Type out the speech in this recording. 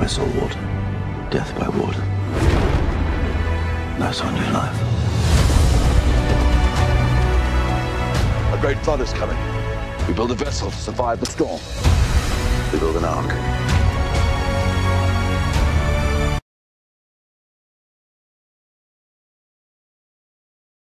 I saw water. Death by water. And I saw new life. A great flood is coming. We build a vessel to survive the storm. We build an ark.